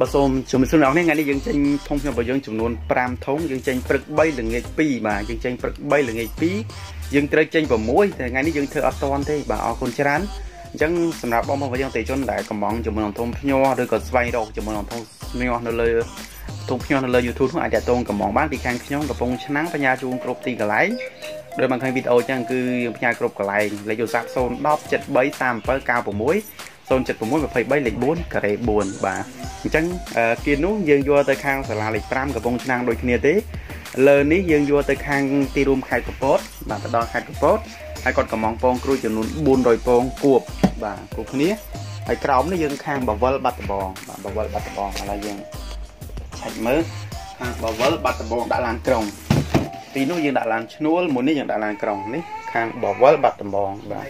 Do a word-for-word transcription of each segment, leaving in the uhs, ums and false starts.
But some some surrounding any young thing, Tom Young to known Pram Tong, young chain perk bailing eight P, my young chain perk bailing eight P, young trade chain for more than any young to after one day by our concharan. Young some rap bomb of young station like among German Tom Pino, the God's Vine of German Tom Smith on the layer. Tom Pino on the layer to whom I get on come on back the can Pino, the Pong Chanang, Panyaju, Crop Tig alive. The man can be old young Pia Crop alive, let your sap so not jet by Sam per cow for more. Tôn chật của mỗi một phải bay lệch bốn cả đấy buồn và chẳng kiến nút dương do tới khang sẽ là lệch pram cả vùng chức năng đôi kia thế lờ ní dương do tới khang ti room hai cột post và ta đo hai cột post hai con cả mong pong cua chừng nút buồn rồi pong cuộp và cục ní hai còng ní dương khang bảo vợ bắt bò và bảo vợ bắt bò là dương chạy mới bảo vợ bắt bò đã làm còng tí nút dương đã làm nút muốn ní dương đã làm còng ní khang bảo vợ bắt bò và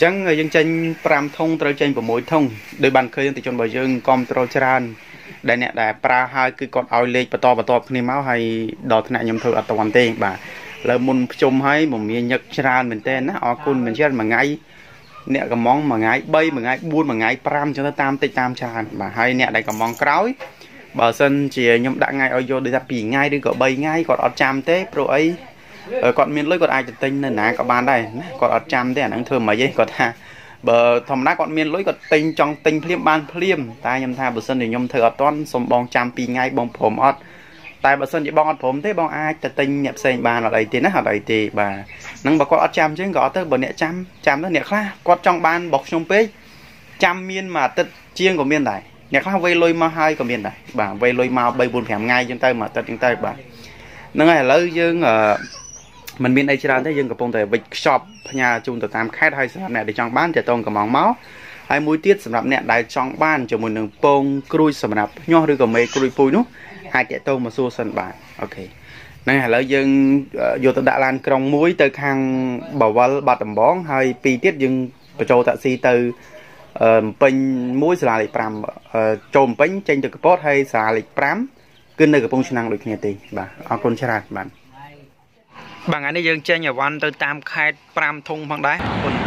chẳng dân tranh pram thông trôi tranh của mỗi thông đôi bàn khơi dân thì chọn bởi dân com trôi tràn đại nè đại pra hai cứ còn ao lê và to và to nên máu hay đỏ thế này nhầm thử ở toàn tên bà là môn chung hay một miếng nhật tràn mình tên á ở côn mình chết mà ngay nè cầm món mà ngay bay mà ngay buôn mà ngay pram cho nó tam tây tam tràn mà hay nè đại cầm món cói bà sân chỉ nhầm đã ngay ao vô để dập bỉ ngay đi gọi bay ngay còn ở chạm thế rồi ấy còn miền lưới còn ai tinh nên nè các bạn đây còn ở trăm thế anh thường mà gì còn ha bờ thầm nát còn miền lưới còn tinh trong tinh phim ban phim tai nhầm tha bờ sân thì nhầm thợ toán xong bong trăm pi ngay bong phồm ót tai bờ sân chỉ bong ót phồm thế bong ai tinh nhập xây bàn ở đây thì nó ở đây thì bà nâng bà con ở trăm chứ có tới bờ nẹt trăm trăm tới nẹt khác con trong ban bọc trong pê trăm miên mà tật chiêng của miền này nẹt khác vây lôi ma hai của miền này bà vây lôi ma bay buồn phèm ngay trên tay mà tật trên tay bà nâng này lỡ dương ở mình miền đây chỉ là thế nhưng còn tại vịt shop nhà chung từ tam khách hay sản nè để trong bán để tôn cả món máu hay muối tiết sản nè đại trong bán cho mình đường pong cruise sản nạp nho đưa cả mấy cruise pui nút hai trẻ tôn mà xua sân bài ok này là dân vô từ Đà Lan trong muối từ hàng bảo vợ bà tầm bón hay pi tiết nhưng cho tạ si từ pin muối sản lịch pram trộm bánh tranh từ post hay sản lịch pram kinh từ cái pong năng được nghe tiền bà con sẽ bạn bằng anh ấy dân chơi nhà văn từ tam khai pram thung bằng đá.